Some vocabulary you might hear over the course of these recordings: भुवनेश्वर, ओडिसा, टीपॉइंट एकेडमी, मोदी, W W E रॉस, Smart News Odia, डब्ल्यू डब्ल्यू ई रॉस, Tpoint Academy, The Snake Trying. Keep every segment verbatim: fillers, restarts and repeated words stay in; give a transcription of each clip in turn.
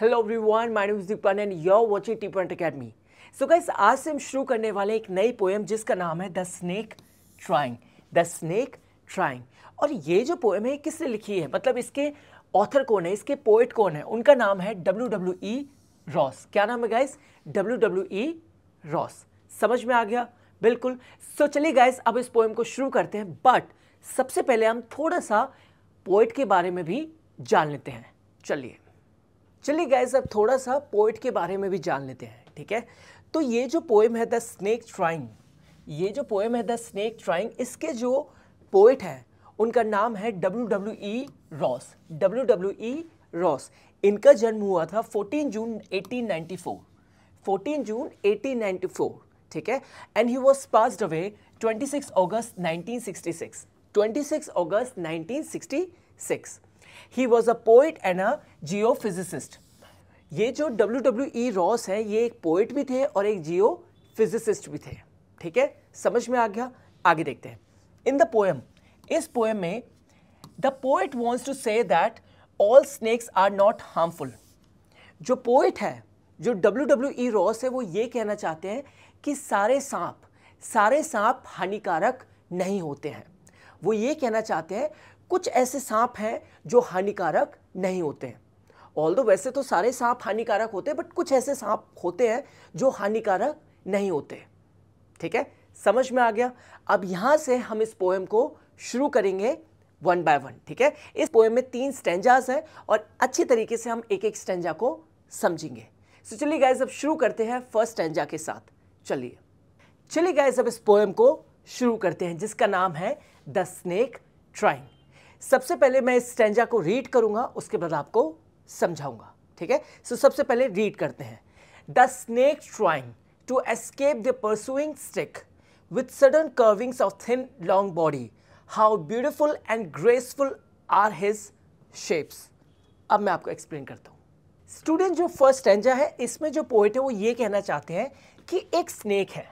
Hello everyone, my name is Deepan and you are watching टीपॉइंट एकेडमी। So guys, आज से हम शुरू करने वाले एक नई पोएम जिसका नाम है the snake trying. The snake trying. और ये जो पोएम है किसने लिखी है, मतलब इसके ऑथर कौन है, इसके पोएट कौन है, उनका नाम है डब्ल्यू डब्ल्यू ई रॉस। क्या नाम है guys? डब्ल्यू डब्ल्यू ई रॉस। समझ में आ गया? बिल्कुल। सो चलिए गाइस, अब इस पोएम को शुरू करते हैं, बट सबसे पहले हम थोड़ा सा पोएट के बारे में भी जान लेते हैं। चलिए चलिए गाइस, अब थोड़ा सा पोएट के बारे में भी जान लेते हैं, ठीक है। तो ये जो पोएम है द स्नेक ट्राइंग, ये जो पोएम है द स्नेक ट्राइंग, इसके जो पोएट हैं उनका नाम है डब्ल्यू डब्ल्यू ई रॉस। डब्ल्यू डब्ल्यू ई रॉस। इनका जन्म हुआ था चौदह जून अठारह सौ चौरानवे, चौदह जून अठारह सौ चौरानवे, ठीक है। And he was passed away छब्बीस अगस्त नाइनटीन सिक्सटी सिक्स, छब्बीस अगस्त nineteen sixty six. He was a poet and a geophysicist. ये जो W W E रॉस है ये एक पोइट भी थे और एक जियो फिजिसिस्ट भी थे, ठीक है। समझ में आ गया? आगे देखते हैं। इन द पोएम, इस पोएम में the poet wants to say that all snakes are not harmful. जो पोइट है, जो W W E रॉस है, वो ये कहना चाहते हैं कि सारे सांप सारे सांप हानिकारक नहीं होते हैं। वो ये कहना चाहते हैं कुछ ऐसे सांप हैं जो हानिकारक नहीं होते हैं। ऑल्दो वैसे तो सारे सांप हानिकारक होते हैं, बट कुछ ऐसे सांप होते हैं जो हानिकारक नहीं होते, ठीक है। समझ में आ गया? अब यहाँ से हम इस पोएम को शुरू करेंगे वन बाय वन, ठीक है। इस पोएम में तीन स्टेंजाज हैं और अच्छी तरीके से हम एक एक स्टेंजा को समझेंगे। सो चलिए गाइज, अब शुरू करते हैं फर्स्ट स्टेंजा के साथ। चलिए चलिए गाइज, अब इस पोएम को शुरू करते हैं जिसका नाम है द स्नेक ट्राइंग। सबसे पहले मैं इस स्टैंजा को रीड करूंगा, उसके बाद आपको समझाऊंगा, ठीक है। सो सबसे पहले रीड करते हैं। The snake trying to escape the pursuing stick with sudden curvings of thin long body, how beautiful and graceful are his shapes. अब मैं आपको एक्सप्लेन करता हूँ। स्टूडेंट, जो फर्स्ट स्टैंजा है इसमें जो पोएट है वो ये कहना चाहते हैं कि एक स्नेक है।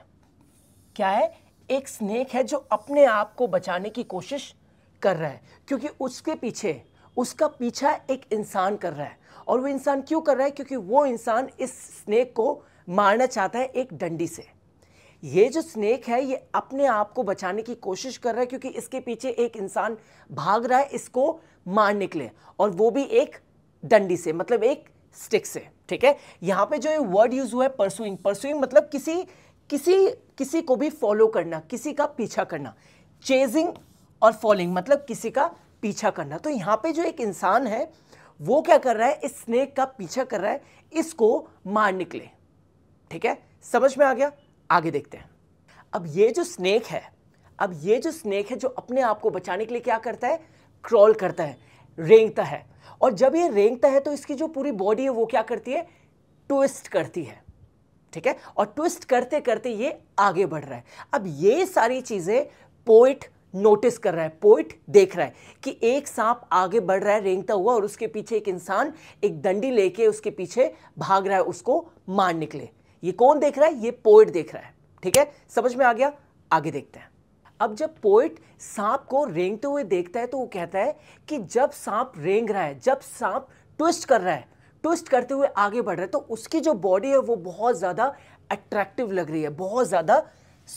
क्या है? एक स्नेक है जो अपने आप को बचाने की कोशिश कर रहा है, क्योंकि उसके पीछे उसका पीछा एक इंसान कर रहा है। और वो इंसान क्यों कर रहा है? क्योंकि वो इंसान इस स्नेक को मारना चाहता है एक डंडी से। ये जो स्नेक है ये अपने आप को बचाने की कोशिश कर रहा है, क्योंकि इसके पीछे एक इंसान भाग रहा है इसको मारने के लिए, और वो भी एक डंडी से, मतलब एक स्टिक से, ठीक है। यहाँ पे जो ये वर्ड यूज हुआ है परसुइंग, परसुइंग मतलब किसी किसी किसी को भी फॉलो करना, किसी का पीछा करना। चेजिंग और फॉलिंग मतलब किसी का पीछा करना। तो यहाँ पे जो एक इंसान है वो क्या कर रहा है? इस स्नेक का पीछा कर रहा है इसको मार निकले, ठीक है। समझ में आ गया? आगे देखते हैं। अब ये जो स्नेक है अब ये जो स्नेक है जो अपने आप को बचाने के लिए क्या करता है? क्रॉल करता है, रेंगता है। और जब ये रेंगता है तो इसकी जो पूरी बॉडी है वो क्या करती है? ट्विस्ट करती है, ठीक है। और ट्विस्ट करते करते ये आगे बढ़ रहा है। अब ये सारी चीज़ें पोइट नोटिस कर रहा है, पोइट देख रहा है कि एक सांप आगे बढ़ रहा है रेंगता हुआ, और उसके पीछे एक इंसान एक डंडी लेके उसके पीछे भाग रहा है उसको मार निकले। ये कौन देख रहा है? ये पोइट देख रहा है, ठीक है। समझ में आ गया? आगे देखते हैं। अब जब पोइट सांप को रेंगते हुए देखता है तो वो कहता है कि जब सांप रेंग रहा है, जब सांप ट्विस्ट कर रहा है, ट्विस्ट करते हुए आगे बढ़ रहा है, तो उसकी जो बॉडी है वो बहुत ज़्यादा अट्रैक्टिव लग रही है, बहुत ज़्यादा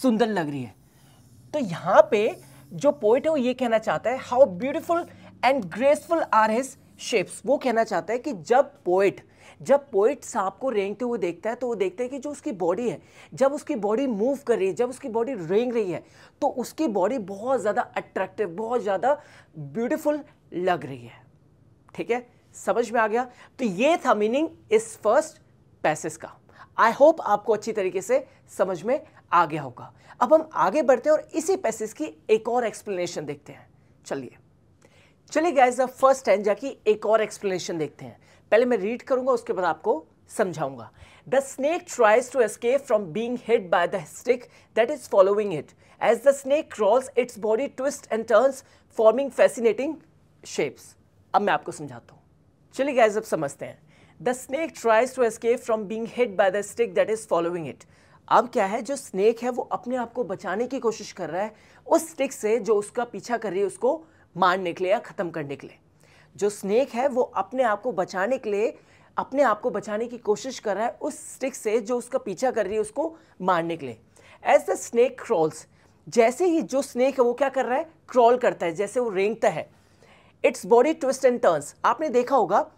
सुंदर लग रही है। तो यहाँ पे जो पोइट है वो ये कहना चाहता है how beautiful and graceful are his shapes. वो कहना चाहता है कि जब पोइट जब पोइट सांप को रेंगते हुए देखता है तो वो देखता है कि जो उसकी बॉडी है, जब उसकी बॉडी मूव कर रही है, जब उसकी बॉडी रेंग रही है, तो उसकी बॉडी बहुत ज़्यादा अट्रैक्टिव, बहुत ज़्यादा ब्यूटिफुल लग रही है, ठीक है। समझ में आ गया? तो ये था मीनिंग इस फर्स्ट पैसेज का। आई होप आपको अच्छी तरीके से समझ में आ गया होगा। अब हम आगे बढ़ते हैं और इसी पैसेज की एक और एक्सप्लेनेशन देखते हैं। चलिए चलिए गाइस, अब फर्स्ट स्टैंजा की एक और एक्सप्लेनेशन देखते हैं। पहले मैं रीड करूंगा, उसके बाद आपको समझाऊंगा। The snake tries to escape from being hit by the stick that is following it. As the snake crawls, its body twist and turns, forming fascinating shapes. अब मैं आपको समझाता हूँ। चलिए गाइस, अब समझते हैं। The snake tries to escape from being hit by the stick that is following it. अब क्या है? जो स्नेक है वो अपने आप को बचाने की कोशिश कर रहा है उस स्टिक से जो उसका पीछा कर रही है उसको मारने के लिए या ख़त्म करने के लिए। जो स्नेक है वो अपने आप को बचाने के लिए अपने आप को बचाने की कोशिश कर रहा है उस स्टिक से जो उसका पीछा कर रही है उसको मारने के लिए. एज द स्नेक क्रॉल्स, जैसे ही जो स्नेक है वो क्या कर रहा है, क्रॉल करता है, जैसे वो रेंगता है. Its body twist and turns. आपने देखा होगा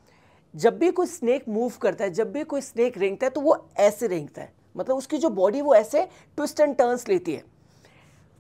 जब भी कोई स्नेक मूव करता है, जब भी कोई स्नेक रेंगता है तो वो ऐसे रेंगता है, मतलब उसकी जो बॉडी वो ऐसे ट्विस्ट एंड टर्न्स लेती है,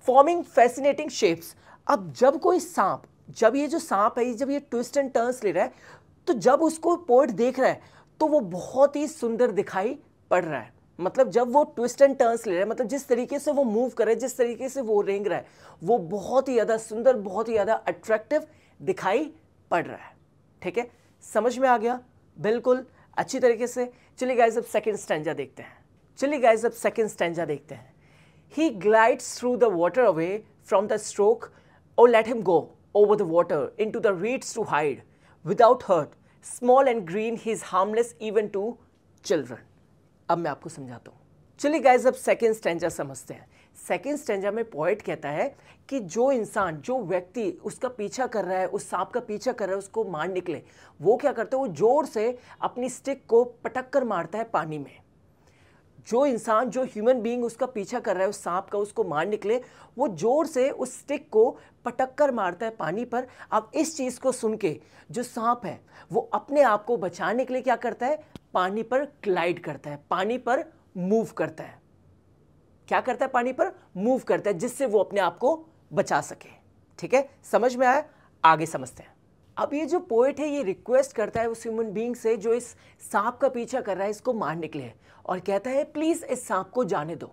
फॉर्मिंग फैसिनेटिंग शेप्स. अब जब कोई सांप, जब ये जो सांप है जब ये ट्विस्ट एंड टर्न्स ले रहा है तो जब उसको पोएट देख रहा है तो वो बहुत ही सुंदर दिखाई पड़ रहा है. मतलब जब वो ट्विस्ट एंड टर्न्स ले रहा है, मतलब जिस तरीके से वो मूव कर रहा है, जिस तरीके से वो रेंग रहा है, वो बहुत ही ज़्यादा सुंदर, बहुत ही ज़्यादा अट्रैक्टिव दिखाई पड़ रहा है. ठीक है, समझ में आ गया बिल्कुल अच्छी तरीके से. चलिए गाइज अब सेकेंड स्टैंजा देखते हैं. चलिए गाइज अब सेकेंड स्टैंजा देखते हैं. He glides through the water away from the stroke और let him go over the water into the reeds to hide Without hurt, small and green, he is harmless even to children. अब मैं आपको समझाता हूँ. चलिए guys अब second stanza समझते हैं. सेकेंड स्टैंजा में पोएट कहता है कि जो इंसान, जो व्यक्ति उसका पीछा कर रहा है, उस सांप का पीछा कर रहा है उसको मारने के लिए, वो क्या करता है, वो जोर से अपनी स्टिक को पटक कर मारता है पानी में. जो इंसान, जो ह्यूमन बीइंग उसका पीछा कर रहा है, उस सांप का, उसको मारने के लिए, वो ज़ोर से उस स्टिक को पटक कर मारता है पानी पर. अब इस चीज़ को सुन के जो सांप है वो अपने आप को बचाने के लिए क्या करता है, पानी पर ग्लाइड करता है, पानी पर मूव करता है. क्या करता है, पानी पर मूव करता है, जिससे वो अपने आप को बचा सके. ठीक है, समझ में आया. आगे समझते हैं. अब ये जो पोएट है ये रिक्वेस्ट करता है उस ह्यूमन बीइंग से जो इस सांप का पीछा कर रहा है इसको मारने के लिए, और कहता है प्लीज़ इस सांप को जाने दो,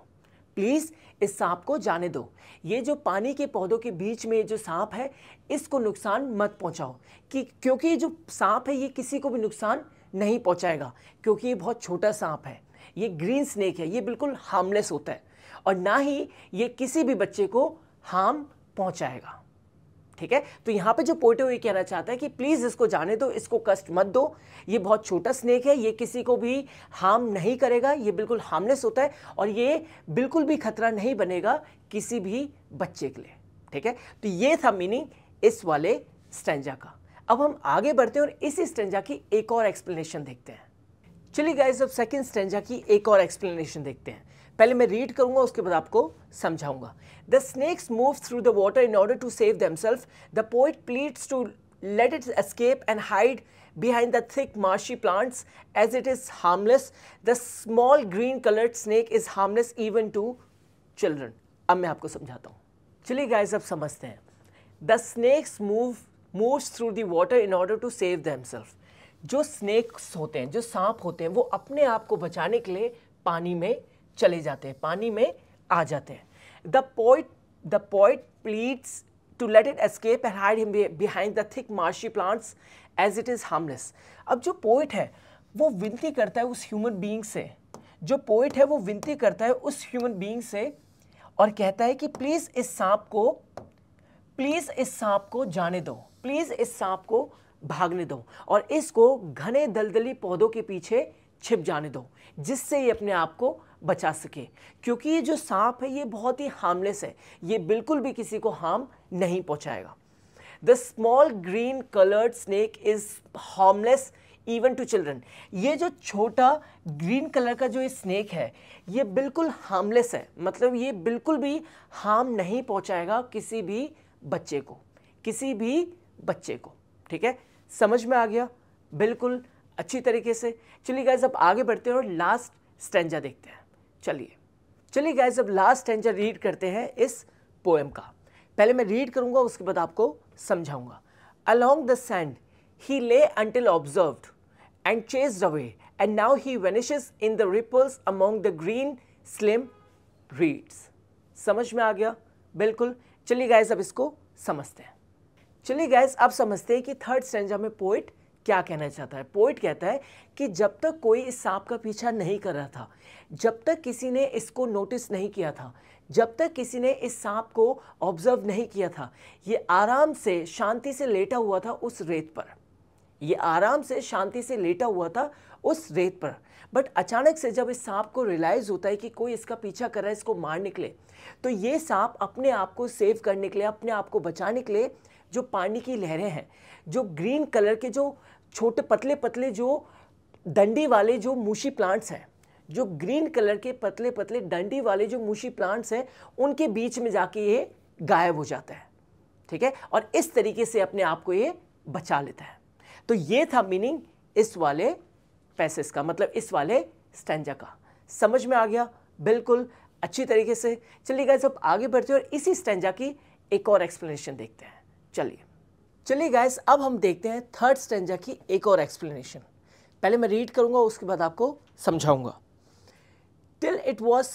प्लीज़ इस सांप को जाने दो. ये जो पानी के पौधों के बीच में जो सांप है इसको नुकसान मत पहुंचाओ, कि क्योंकि ये जो सांप है ये किसी को भी नुकसान नहीं पहुंचाएगा, क्योंकि ये बहुत छोटा सांप है, ये ग्रीन स्नेक है, ये बिल्कुल हार्मलेस होता है और ना ही ये किसी भी बच्चे को हार्म पहुँचाएगा. ठीक है, तो यहाँ पे जो पोएट है ये कहना चाहता है कि प्लीज़ इसको जाने दो, इसको कष्ट मत दो, ये बहुत छोटा स्नेक है, ये किसी को भी हार्म नहीं करेगा, ये बिल्कुल हार्मलेस होता है और ये बिल्कुल भी खतरा नहीं बनेगा किसी भी बच्चे के लिए. ठीक है, तो ये था मीनिंग इस वाले स्टैंजा का. अब हम आगे बढ़ते हैं और इसी स्टैंजा की एक और एक्सप्लेनेशन देखते हैं. चलिए गाइस अब सेकेंड स्टैंजा की एक और एक्सप्लेनेशन देखते हैं. पहले मैं रीड करूंगा, उसके बाद आपको समझाऊंगा. The snakes move through the water in order to save themself. The poet pleads to let it escape and hide behind the thick marshy plants as it is harmless. The small green coloured snake is harmless even to children. अब मैं आपको समझाता हूँ. चलिए guys अब समझते हैं. The snakes move moves through the water in order to save themself. जो स्नेक्स होते हैं, जो सांप होते हैं, वो अपने आप को बचाने के लिए पानी में चले जाते हैं, पानी में आ जाते हैं. The poet the poet pleads to let it escape and hide him behind the thick marshy plants as it is harmless. अब जो पोइट है वो विनती करता है उस ह्यूमन बीइंग से, जो पोइट है वो विनती करता है उस ह्यूमन बीइंग से और कहता है कि प्लीज़ इस सांप को प्लीज़ इस सांप को जाने दो, प्लीज़ इस सांप को भागने दो और इसको घने दलदली पौधों के पीछे छिप जाने दो, जिससे ये अपने आप को बचा सके, क्योंकि ये जो सांप है ये बहुत ही हार्मलेस है, ये बिल्कुल भी किसी को हार्म नहीं पहुंचाएगा. The small green coloured snake is harmless even to children. ये जो छोटा ग्रीन कलर का जो ये स्नेक है ये बिल्कुल हार्मलेस है, मतलब ये बिल्कुल भी हार्म नहीं पहुंचाएगा किसी भी बच्चे को, किसी भी बच्चे को. ठीक है, समझ में आ गया बिल्कुल अच्छी तरीके से. चलिए गाइज अब आगे बढ़ते हैं और लास्ट स्टैंजा देखते हैं. चलिए चलिए गाइज अब लास्ट स्टैंजा रीड करते हैं इस पोएम का. पहले मैं रीड करूंगा, उसके बाद आपको समझाऊंगा. Along the sand he lay until observed and chased away and now he vanishes in the ripples among the green slim reeds. समझ में आ गया बिल्कुल. चलिए गाइज अब इसको समझते हैं. चलिए गाइज अब समझते हैं कि थर्ड स्टैंजा में पोएट क्या कहना चाहता है. पोएट कहता है कि जब तक कोई इस सांप का पीछा नहीं कर रहा था, जब तक किसी ने इसको नोटिस नहीं किया था, जब तक किसी ने इस सांप को ऑब्जर्व नहीं किया था, ये आराम से शांति से लेटा हुआ था उस रेत पर, ये आराम से शांति से लेटा हुआ था उस रेत पर. बट अचानक से जब इस सांप को रियलाइज़ होता है कि कोई इसका पीछा कर रहा है इसको मारने के लिए, तो ये सांप अपने आप को सेव करने के लिए, अपने आप को बचाने के लिए जो पानी की लहरें हैं, जो ग्रीन कलर के जो छोटे पतले पतले जो डंडी वाले जो मूशी प्लांट्स हैं, जो ग्रीन कलर के पतले पतले डंडी वाले जो मूशी प्लांट्स हैं उनके बीच में जाके ये गायब हो जाता है, ठीक है, और इस तरीके से अपने आप को ये बचा लेता है। तो ये था मीनिंग इस वाले पैसेज का, मतलब इस वाले स्टैंजा का। समझ में आ गया बिल्कुल अच्छी तरीके से। चलिए गाइज अब आगे बढ़ते हैं और इसी स्टैंजा की एक और एक्सप्लेनेशन देखते हैं। चलिए चलिए गाइज अब हम देखते हैं थर्ड स्टैंजा की एक और एक्सप्लेनेशन। पहले मैं रीड करूंगा, उसके बाद आपको समझाऊंगा। Till it was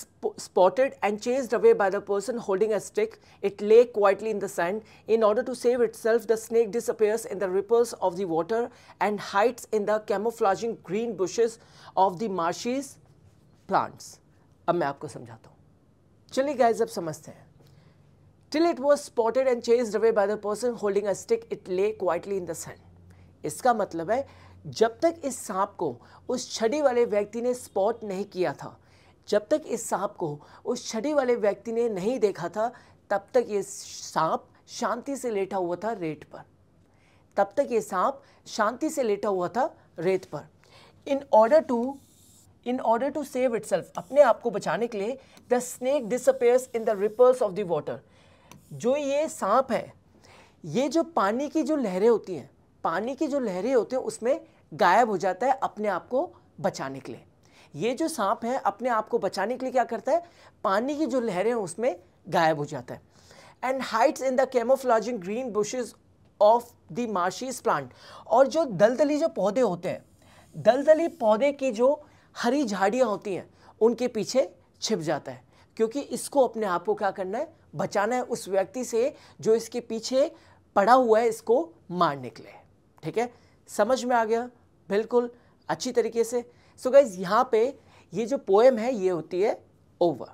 spotted and chased away by the person holding a stick, it lay quietly in the sand. In order to save itself, the snake disappears in the ripples of the water and hides in the camouflaging green bushes of the marshes plants. अब मैं आपको समझाता हूँ। चलिए guys अब समझते हैं। Till it was spotted and chased away by the person holding a stick, it lay quietly in the sand. इसका मतलब है जब तक इस सांप को उस छड़ी वाले व्यक्ति ने स्पॉट नहीं किया था, जब तक इस सांप को उस छड़ी वाले व्यक्ति ने नहीं देखा था, तब तक ये सांप शांति से लेटा हुआ था रेत पर, तब तक ये सांप शांति से लेटा हुआ था रेत पर। In order to in order to save itself, अपने आप को बचाने के लिए, the snake disappears in the ripples of the water. जो ये सांप है, ये जो पानी की जो लहरें होती हैं, पानी की जो लहरें होती हैं उसमें गायब हो जाता है अपने आप को बचाने के लिए। ये जो सांप है अपने आप को बचाने के लिए क्या करता है, पानी की जो लहरें हैं उसमें गायब हो जाता है। And hides in the camouflaging green bushes of the marshies plant, और जो दलदली जो पौधे होते हैं, दलदली पौधे की जो हरी झाड़ियाँ होती हैं उनके पीछे छिप जाता है, क्योंकि इसको अपने आप को क्या करना है, बचाना है उस व्यक्ति से जो इसके पीछे पड़ा हुआ है इसको मारने के लिए। ठीक है, समझ में आ गया बिल्कुल अच्छी तरीके से। सो गाइज यहाँ पे ये जो पोएम है ये होती है ओवर।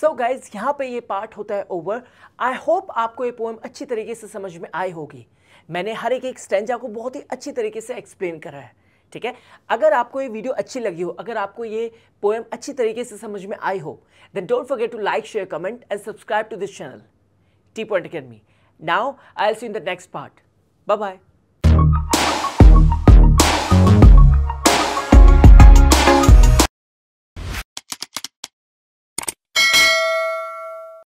सो गाइज यहाँ पे ये पार्ट होता है ओवर। आई होप आपको ये पोएम अच्छी तरीके से समझ में आई होगी। मैंने हर एक एक स्टैंजा को बहुत ही अच्छी तरीके से एक्सप्लेन करा है, ठीक है। अगर आपको ये वीडियो अच्छी लगी हो, अगर आपको ये पोएम अच्छी तरीके से समझ में आई हो, then don't forget to like, share, comment and subscribe to this channel T point academy. Now I will see you in the next part. Bye bye.